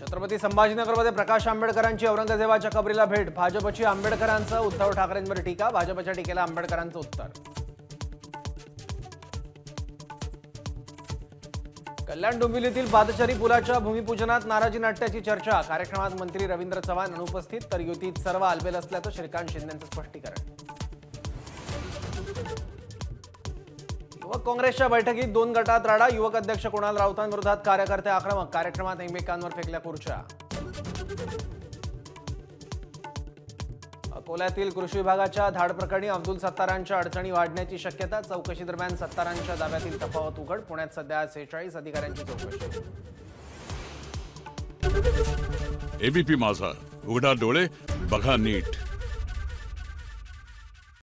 छत्रपति संभाजीनगरमध्ये प्रकाश आंबेडकरांची औरंगजेबाच्या कबरीला भेट, भाजपची आंबेडकरांचं उद्धव ठाकरेंवर टीका, भाजपच्या टीकेला आंबेडकरांचं उत्तर। कल्याण डोंबिवलीतील बादचरी पुलाच्या भूमिपूजनात नाराजी नाट्याची चर्चा, कार्यक्रमात मंत्री रविंद्र चवहान अनुपस्थित, तर युतीत सर्व आलबेल असल्याचं श्रीकांत शिंदेंचं स्पष्टीकरण। युवक काँग्रेसच्या बैठकीत दोन गटात राडा, युवक अध्यक्ष कुणाल राऊतांविरोधात कार्यकर्ते आक्रमक, कार्यक्रमात एकमेकांवर फेकल्या खुर्च्या। अकोल्यातील कृषी विभागाच्या धाड प्रकरणी अब्दुल सत्तारांच्या अडचणी वाढण्याची शक्यता, चौकशी दरम्यान सत्तारांच्या दाव्यातील तफावत उघड, पुण्यात सध्या 46 अधिकाऱ्यांची चौकशी। एबीपी माझा, उघडा डोळे बघा नीट।